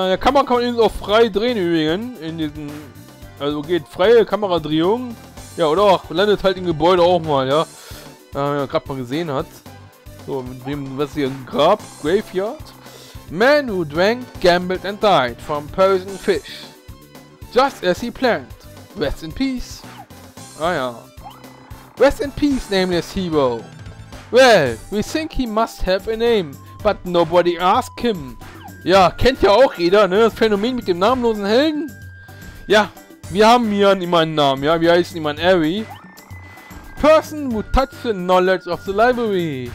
Der Kamera kann man eben auch frei drehen übrigens. In diesen, also geht freie Kameradrehung. Ja, oder auch landet halt im Gebäude auch mal, ja. Ja, gerade mal gesehen hat. So, mit dem, was hier ein Grab, Graveyard. Man who drank, gambled and died from poison fish. Just as he planned. Rest in peace. Ah ja. Rest in peace, nameless hero. Well, we think he must have a name, but nobody asked him. Ja, kennt ja auch jeder, ne? Das Phänomen mit dem namenlosen Helden. Ja, wir haben hier immer einen Namen, ja? Wir heißen immer Harry. Person who touched the knowledge of the library.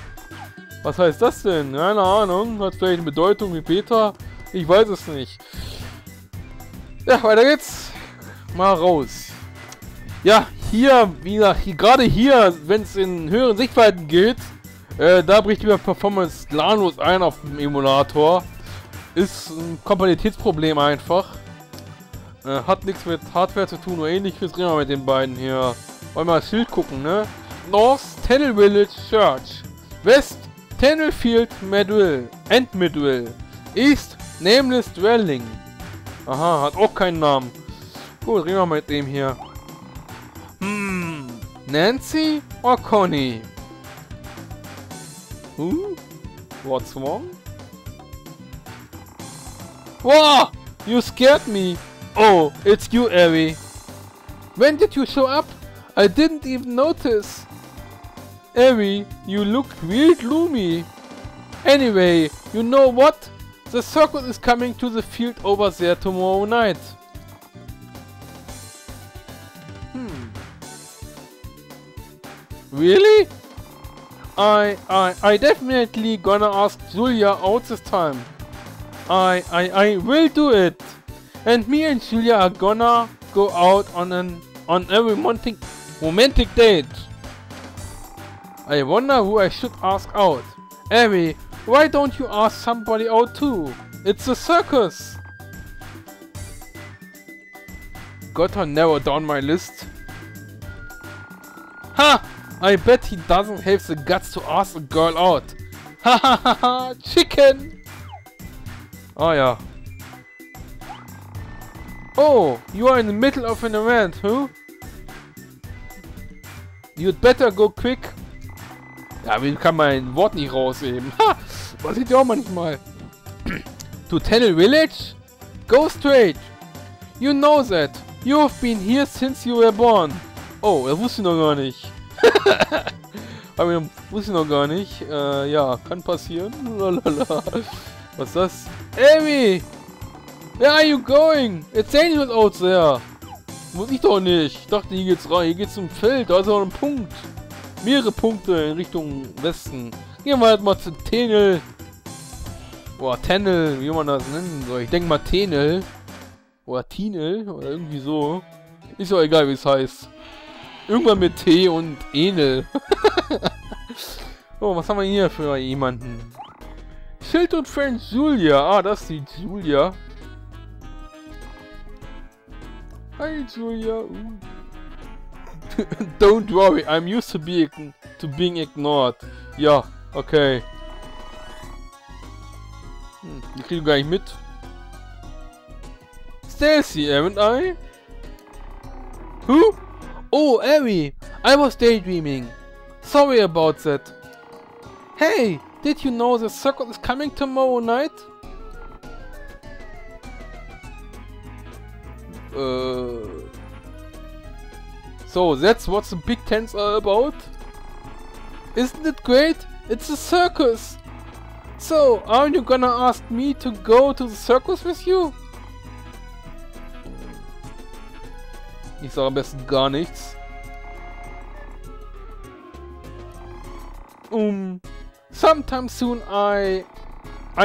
Was heißt das denn? Keine Ahnung. Hat vielleicht eine Bedeutung wie Peter? Ich weiß es nicht. Ja, weiter geht's. Mal raus. Ja, hier, wie gesagt, gerade hier, wenn es in höheren Sichtweiten geht, da bricht die Performance planlos ein auf dem Emulator. Ist ein Kompatibilitätsproblem einfach. Hat nichts mit Hardware zu tun oder ähnliches. Reden wir mit den beiden hier. Wollen wir mal das Schild gucken, ne? North Tenel Village Church. West Tenelfield Medwell. And Medwell. East Nameless Dwelling. Aha, hat auch keinen Namen. Gut, reden wir mal mit dem hier. Nancy oder Conny? What's wrong? Wow! You scared me! Oh, it's you, Harry. When did you show up? I didn't even notice. Harry, you look real gloomy. Anyway, you know what? The circus is coming to the field over there tomorrow night. Really? I definitely gonna ask Julia out this time. I will do it. And me and Julia are gonna go out on a romantic date. I wonder who I should ask out. Harry, why don't you ask somebody out too? It's a circus. Gotta narrow down my list. Ha! I bet he doesn't have the guts to ask a girl out. Ha ha ha ha! Chicken! Oh yeah. Oh, you are in the middle of an event, huh? You'd better go quick. Ja, wie kann mein Wort nicht rausheben? Ha! Was sieht ja auch manchmal. To Tenel Village? Go straight! You know that. You've been here since you were born. Oh, er wusste noch gar nicht. Aber wusste ich noch gar nicht. Ja, kann passieren. Lalala. Was ist das? Amy! Where are you going? It's dangerous out there. Muss ich doch nicht. Ich dachte, hier geht's rein. Hier geht's zum Feld. Da ist auch ein Punkt. Mehrere Punkte in Richtung Westen. Gehen wir halt mal zu Tenel. Boah, Tenel, wie man das nennen soll. Ich denke mal Tenel. Oder Tenel. Oder irgendwie so. Ist ja egal, wie es heißt. Irgendwann mit T und Enel. So, was haben wir hier für jemanden? Schild und Friend Julia. Ah, das ist die Julia. Hi, Julia. Don't worry, I'm used to being ignored. Ja, okay. Die kriegen gar nicht mit. Stacy, haven't I? Who? Oh, Harry, I was daydreaming. Sorry about that. Hey, did you know the circus is coming tomorrow night? So, that's what the big tents are about? Isn't it great? It's a circus! So, aren't you gonna ask me to go to the circus with you? Ich sage am besten gar nichts. Sometime soon I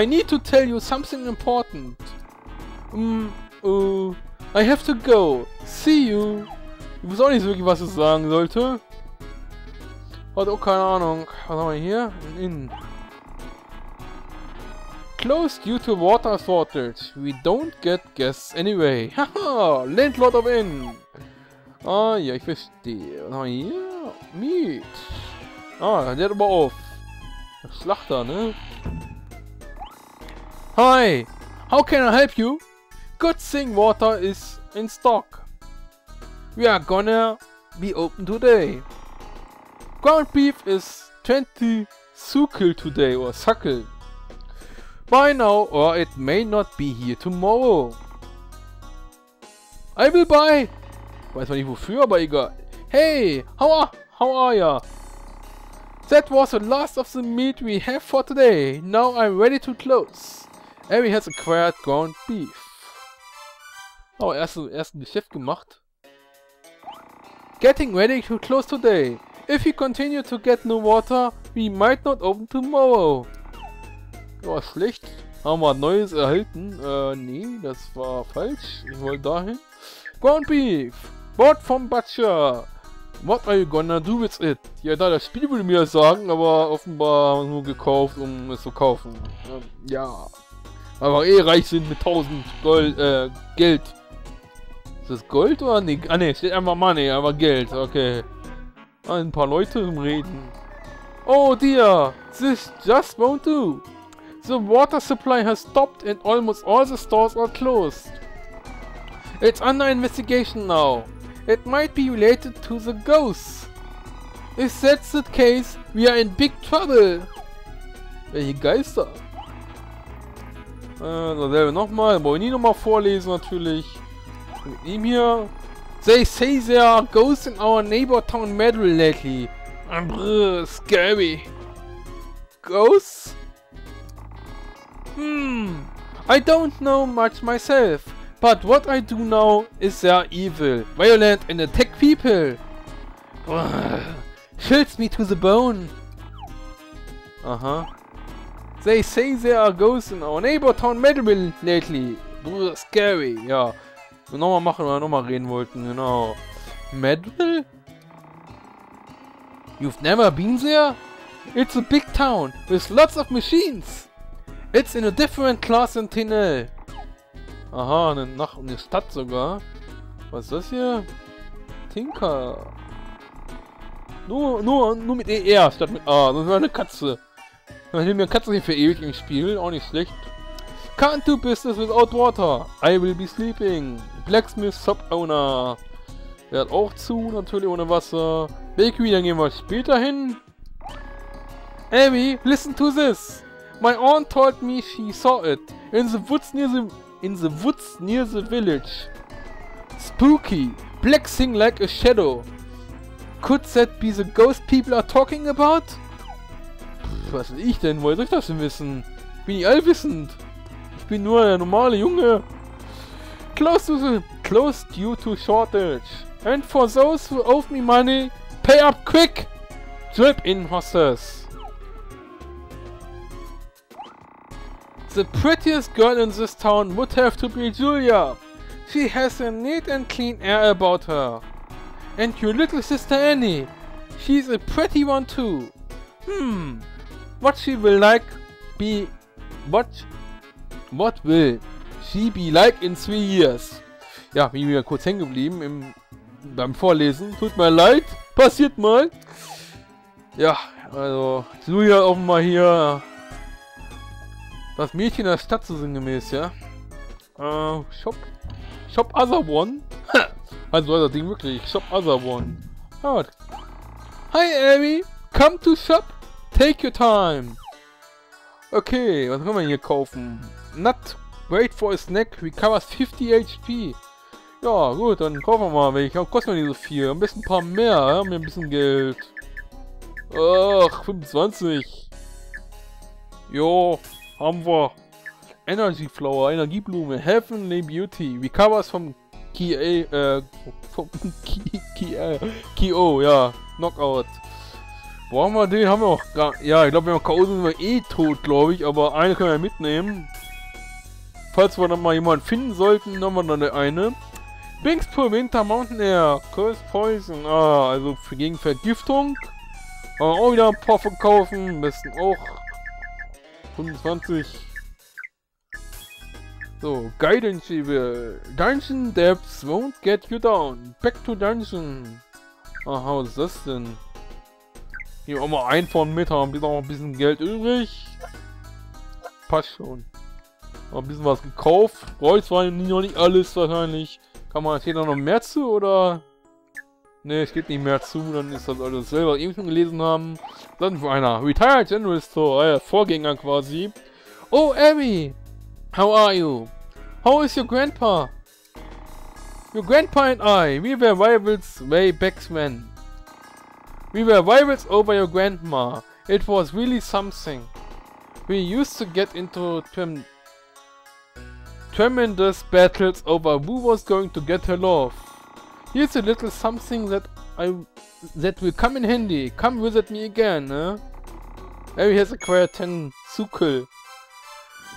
need to tell you something important. I have to go. See you. Ich wusste auch nicht wirklich, was es sagen sollte. Hat auch keine Ahnung. Was haben wir hier? In. Closed due to water shortage. We don't get guests anyway. Haha, Landlord of Inn. Ah ja, ich verstehe. Was haben wir hier? Meat. Ah, der hat aber auf. Schlachter, ne? Hi. How can I help you? Good thing water is in stock. We are gonna be open today. Ground beef is 20 Sukel today, or Sukel. Buy now or it may not be here tomorrow. I will buy. Weiß man nicht wofür, aber egal. Hey, how are ya? That was the last of the meat we have for today. Now I'm ready to close. Abby has acquired ground beef. Oh, ersten Geschäft gemacht. Getting ready to close today. If we continue to get no water, we might not open tomorrow. Ja, schlecht. Haben wir Neues erhalten. Nee, das war falsch. Ich wollte dahin. Ground beef. Bought from Butcher. What are you gonna do with it? Ja, da das Spiel würde mir sagen, aber offenbar nur gekauft, um es zu kaufen. Ja. Aber eh reich sind mit 1000 Gold, Geld. Ist das Gold oder nicht? Ah ne, steht einfach Money, aber Geld, okay. Ein paar Leute im Reden. Oh dear, this just won't do. The water supply has stopped and almost all the stores are closed. It's under investigation now. It might be related to the ghosts. If that's the case, we are in big trouble. Welche Geister? Dasselbe nochmal. Brauche ich nie nochmal vorlesen natürlich. Mit ihm hier. They say there are ghosts in our neighbor town Medwell lately. Scary. Ghosts? I don't know much myself. But what I do know is they are evil, violent and attack people. Chills me to the bone. They say there are ghosts in our neighbor town Medwell lately. Scary, ja. Nochmal machen, weil wir nochmal reden wollten, genau. Medwell? You've never been there? It's a big town with lots of machines. It's in a different class than Tenel. Aha, eine Stadt sogar. Was ist das hier? Tinker. Nur mit ER statt mit A. Das ist eine Katze. Ich nehme mir Katze nicht für ewig im Spiel. Auch nicht schlecht. Can't do business without water. I will be sleeping. Blacksmith Sub-Owner. Der hat auch zu, natürlich ohne Wasser. Bakery, dann gehen wir später hin. Abby, listen to this. My aunt told me she saw it. In the woods near the village. Spooky, black thing like a shadow. Could that be the ghost people are talking about? Pff, was will ich denn? Woher soll ich das denn wissen? Ich bin nicht allwissend. Ich bin nur der normale Junge. Close due to shortage. And for those who owe me money, pay up quick. Drip in hostess. The prettiest girl in this town would have to be Julia. She has a neat and clean air about her. And your little sister Annie. She's a pretty one too. What will she be like in 3 years? Ja, bin wieder kurz hängen geblieben beim Vorlesen. Tut mir leid. Passiert mal. Ja, also Julia offenbar hier. Das Mädchen der Stadt so sinngemäß, ja. Shop Other One. Also das Ding wirklich. Shop Other One. Hört. Hi Abby. Come to shop. Take your time. Okay, was können wir hier kaufen? Nut. Wait for a snack. Recovers 50 HP. Ja, gut, dann kaufen wir mal welche. Kostet mir nicht so viel. Am besten ein paar mehr. Ja? Mir ein bisschen Geld. Ach, 25. Jo. Haben wir Energy Flower, Energieblume, Heavenly Beauty, Recovers vom KO, ja, Knockout. Brauchen wir den? Haben wir auch gar. Ja, ich glaube, wenn wir K.O. sind, sind wir eh tot, glaube ich, aber eine können wir mitnehmen. Falls wir dann mal jemanden finden sollten, dann haben wir dann eine. Bingspool Winter Mountain Air, Curse Poison, also gegen Vergiftung. Aber auch wieder ein paar verkaufen, am besten auch. 25. So, Guidance Evil. Dungeon Depths won't get you down. Back to Dungeon. Aha, was ist das denn? Hier auch mal ein von mit haben. Bis auch ein bisschen Geld übrig. Passt schon. Noch ein bisschen was gekauft. Braucht zwar noch nicht alles wahrscheinlich. Kann man hier noch mehr zu, oder? Ne, es geht nicht mehr zu. Dann ist das alles selber eben schon gelesen haben. Dann für einer. Retired General Store. Vorgänger quasi. Oh, Abby! How are you? How is your grandpa? Your grandpa and I. We were rivals way back when. We were rivals over your grandma. It was really something. We used to get into tremendous battles over who was going to get her love. Here's a little something that will come in handy. Come visit me again, eh? Harry has acquired 10 Sukel.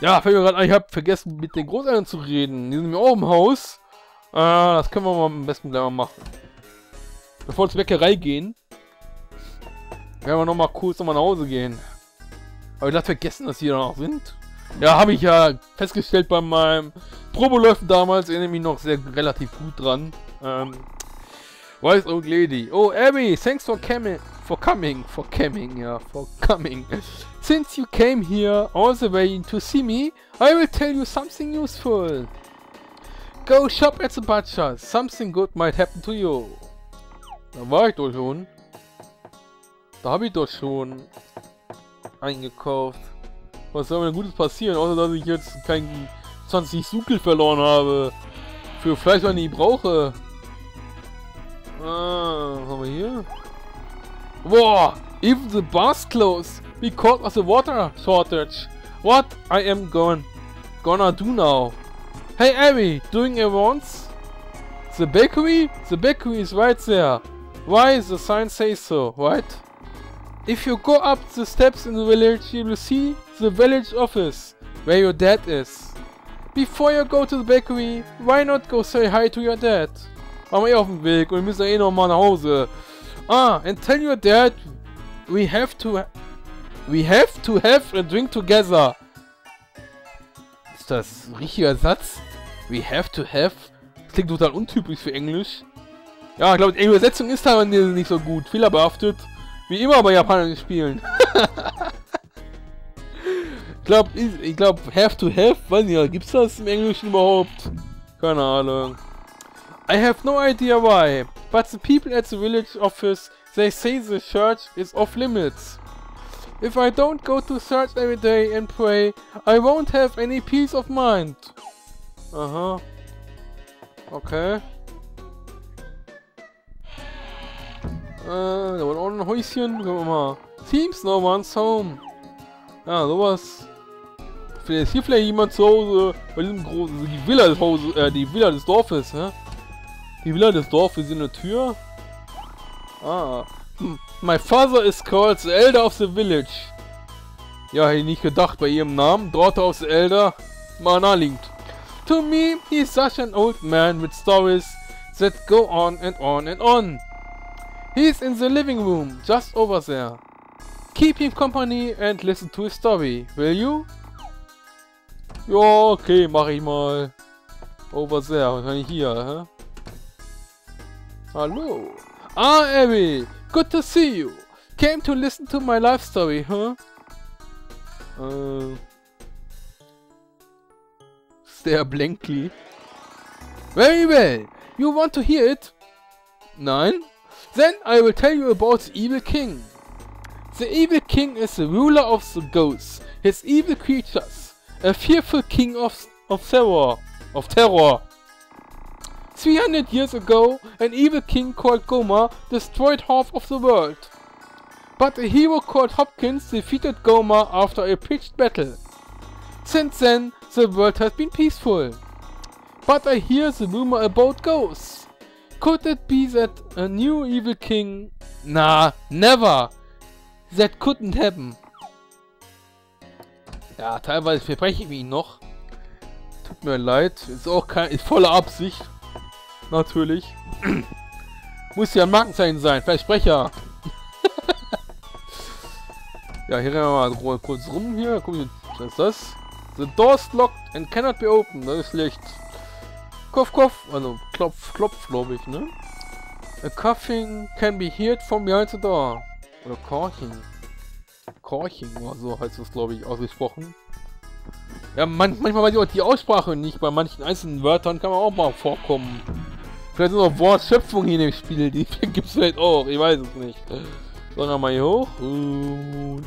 Ja, fällt mir gerade ein, ich habe vergessen mit den Großeltern zu reden. Die sind mir auch im Haus. Das können wir mal am besten gleich mal machen. Bevor wir zur Bäckerei gehen, werden wir nochmal kurz nach Hause gehen. Aber ich habe vergessen, dass die da noch sind. Ja, habe ich ja festgestellt bei meinem Probeläufen damals, erinnere mich noch sehr relativ gut dran. Wise Old Lady. Oh, Abby, thanks for coming. Since you came here all the way to see me, I will tell you something useful. Go shop at the butcher. Something good might happen to you. Da war ich doch schon. Da habe ich doch schon eingekauft. Was soll mir Gutes passieren, außer dass ich jetzt keinen 20 Sukel verloren habe. Für Fleisch, was ich nicht brauche. Was haben wir hier? Boah, even the bar's closed because of the water shortage. What I am gonna do now? Hey Abby, doing it once? The bakery? The bakery is right there. Why the sign says so, right? If you go up the steps in the village, you will see the village office, where your dad is. Before you go to the bakery, why not go say hi to your dad? I'm eh auf dem Weg und wir müssen eh nochmal nach Hause. Ah, and tell your dad we have to have a drink together. Ist das ein richtiger Satz? We have to have? Das klingt total untypisch für Englisch. Ja, ich glaube, die Übersetzung ist da nicht so gut. Fehlerbehaftet. Wie immer bei japanischen Spielen. ich glaube, have to have, weiß nicht, gibt's das im Englischen überhaupt? Keine Ahnung. I have no idea why, but the people at the village office, they say the church is off limits. If I don't go to church every day and pray, I won't have any peace of mind. Aha. Okay. Da war auch ein Häuschen. Gucken wir mal. Seems no one's home. Ja, sowas. Vielleicht ist hier vielleicht jemand zu Hause. Bei diesem großen. Die Villa des Hauses. Die Villa des Dorfes, ne? Die Villa des Dorfes ist eine Tür. Ah. My father is called the elder of the village. Ja, hätte ich nicht gedacht bei ihrem Namen. Daughter of the elder. Mal naheliegend. To me, he's such an old man with stories that go on and on and on. He's in the living room, just over there. Keep him company and listen to his story, will you? Ja, okay, mach ich mal. Over there, wahrscheinlich hier, hä? Hallo. Ah, Abby, good to see you. Came to listen to my life story, huh? Stare blankly. Very well. You want to hear it? Nein? Then I will tell you about the evil king. The evil king is the ruler of the ghosts, his evil creatures, a fearful king of terror. 300 years ago, an evil king called Goma destroyed half of the world. But a hero called Hopkins defeated Goma after a pitched battle. Since then, the world has been peaceful. But I hear the rumor about ghosts. Could it be that a new evil king... Nah, never! That couldn't happen. Ja, teilweise verbreche ich ihn noch. Tut mir leid. Ist auch keine... Ist voller Absicht. Natürlich. Muss ja ein Markenzeichen sein. Versprecher. Ja, hier rennen wir mal kurz rum. Hier, guck mal, was ist das? The door's locked and cannot be opened. Das ist schlecht. Kopf, Kopf, also Klopf, Klopf, glaube ich, ne? A coughing can be heard from behind the door. Oder Korching. Korching, oder so heißt das, glaube ich, ausgesprochen. Ja, manchmal weiß ich auch die Aussprache nicht. Bei manchen einzelnen Wörtern kann man auch mal vorkommen. Vielleicht ist auch Wortschöpfung hier im Spiel. Die gibt es vielleicht auch. Ich weiß es nicht. So, nochmal hier hoch. Und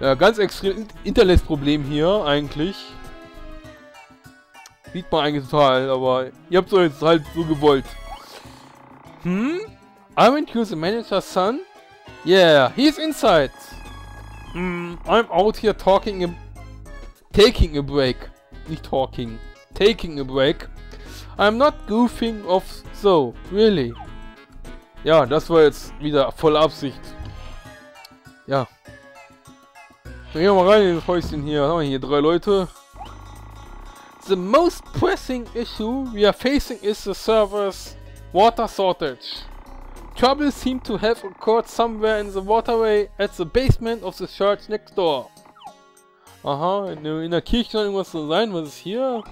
ja, ganz extrem Internetsproblem hier eigentlich. Sieht man eigentlich total, aber ihr habt es jetzt halt so gewollt. Hm? Aren't you the manager's son? Yeah, he's inside. I'm out here taking a break. I'm not goofing off so, really. Ja, das war jetzt wieder voll Absicht. Ja. Dann gehen wir mal rein in das Häuschen hier. Haben wir hier 3 Leute. The most pressing issue we are facing is the server's water shortage. Trouble seemed to have occurred somewhere in the waterway at the basement of the church next door. Aha, in der Kirche soll irgendwas so sein. Was ist hier?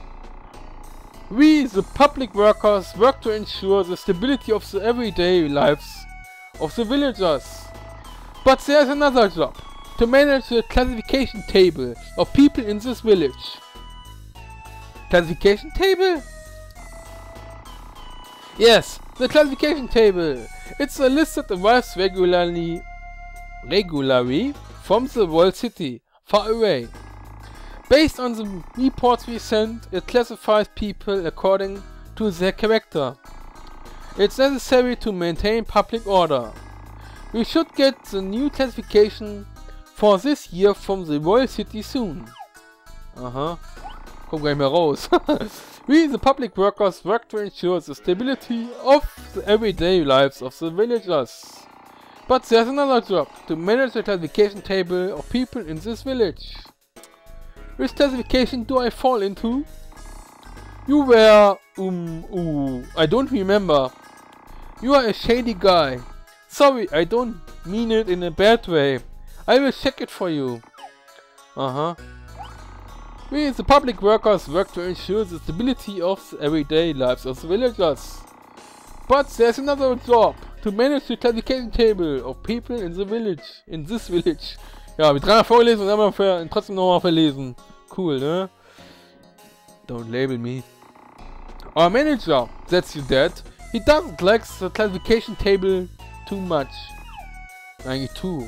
We, the public workers, work to ensure the stability of the everyday lives of the villagers. But there's another job. To manage the classification table of people in this village. Classification table? Yes, the classification table. It's a list that arrives regularly from the world city, far away. Based on the reports we sent, it classifies people according to their character. It's necessary to maintain public order. We should get the new classification for this year from the Royal City soon. Aha. Komm gleich mal raus. We, the public workers, work to ensure the stability of the everyday lives of the villagers. But there's another job, to manage the classification table of people in this village. Which classification do I fall into? You were... I don't remember. You are a shady guy. Sorry, I don't mean it in a bad way. I will check it for you. Uh-huh. We, the public workers, work to ensure the stability of the everyday lives of the villagers. But there's another job. To manage the classification table of people in the village. In this village. Ja, wir 3 mal vorgelesen und dann haben wir trotzdem nochmal verlesen. Cool, ne? Don't label me. Our manager, that's your dad, he doesn't like the classification table too much. Eigentlich too.